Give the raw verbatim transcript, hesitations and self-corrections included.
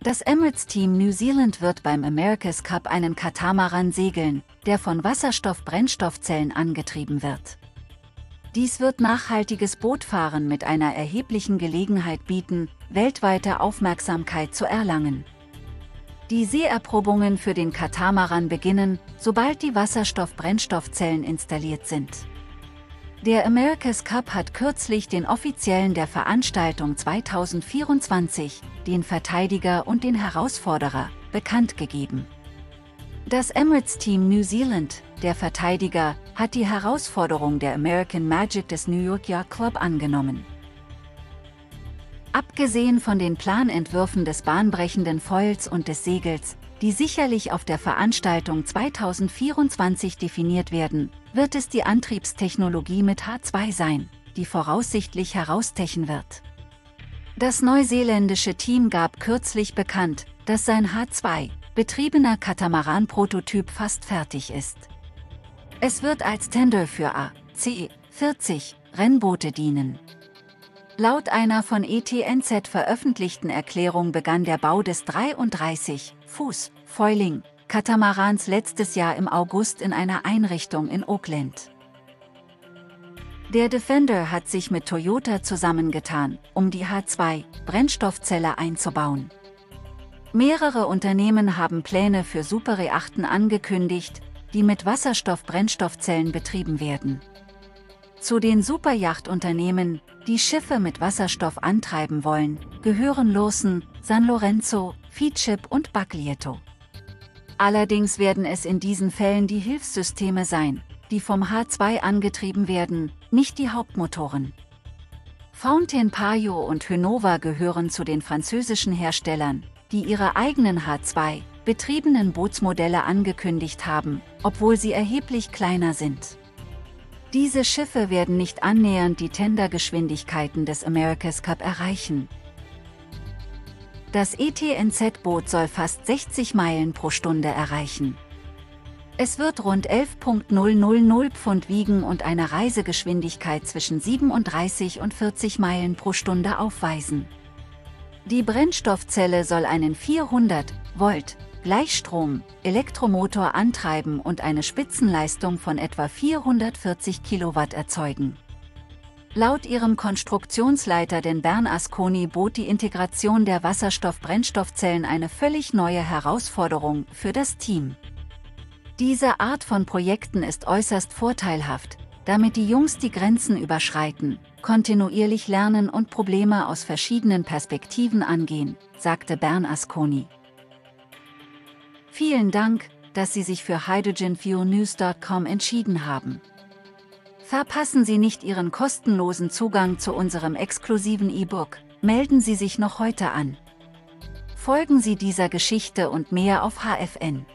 Das Emirates Team New Zealand wird beim America's Cup einen Katamaran segeln, der von Wasserstoff-Brennstoffzellen angetrieben wird. Dies wird nachhaltiges Bootfahren mit einer erheblichen Gelegenheit bieten, weltweite Aufmerksamkeit zu erlangen. Die Seeerprobungen für den Katamaran beginnen, sobald die Wasserstoff-Brennstoffzellen installiert sind. Der America's Cup hat kürzlich den Offiziellen der Veranstaltung zweitausendvierundzwanzig, den Verteidiger und den Herausforderer, bekannt gegeben. Das Emirates Team New Zealand, der Verteidiger, hat die Herausforderung der American Magic des New York Yacht Club angenommen. Abgesehen von den Planentwürfen des bahnbrechenden Foils und des Segels, die sicherlich auf der Veranstaltung zweitausendvierundzwanzig definiert werden, wird es die Antriebstechnologie mit H zwei sein, die voraussichtlich herausstechen wird. Das neuseeländische Team gab kürzlich bekannt, dass sein H zwei, betriebener Katamaran-Prototyp fast fertig ist. Es wird als Tender für A C vierzig Rennboote dienen. Laut einer von E T N Z veröffentlichten Erklärung begann der Bau des dreiunddreißig Fuß Foiling-Katamarans letztes Jahr im August in einer Einrichtung in Auckland. Der Defender hat sich mit Toyota zusammengetan, um die H zwei Brennstoffzelle einzubauen. Mehrere Unternehmen haben Pläne für Superreachten angekündigt, die mit Wasserstoff-Brennstoffzellen betrieben werden. Zu den Superyachtunternehmen, die Schiffe mit Wasserstoff antreiben wollen, gehören Lürssen, San Lorenzo, Feadship und Baglietto. Allerdings werden es in diesen Fällen die Hilfssysteme sein, die vom H zwei angetrieben werden, nicht die Hauptmotoren. Fountaine Pajot und HyNova gehören zu den französischen Herstellern, die ihre eigenen H zwei betriebenen Bootsmodelle angekündigt haben, obwohl sie erheblich kleiner sind. Diese Schiffe werden nicht annähernd die Tendergeschwindigkeiten des America's Cup erreichen. Das E T N Z-Boot soll fast sechzig Meilen pro Stunde erreichen. Es wird rund elf Komma null null null Pfund wiegen und eine Reisegeschwindigkeit zwischen siebenunddreißig und vierzig Meilen pro Stunde aufweisen. Die Brennstoffzelle soll einen vierhundert Volt Gleichstrom, Elektromotor antreiben und eine Spitzenleistung von etwa vierhundertvierzig Kilowatt erzeugen. Laut ihrem Konstruktionsleiter den Bernasconi bot die Integration der Wasserstoff-Brennstoffzellen eine völlig neue Herausforderung für das Team. Diese Art von Projekten ist äußerst vorteilhaft, damit die Jungs die Grenzen überschreiten, kontinuierlich lernen und Probleme aus verschiedenen Perspektiven angehen, sagte Bernasconi. Vielen Dank, dass Sie sich für hydrogen fuel news punkt com entschieden haben. Verpassen Sie nicht Ihren kostenlosen Zugang zu unserem exklusiven E-Book, melden Sie sich noch heute an. Folgen Sie dieser Geschichte und mehr auf H F N.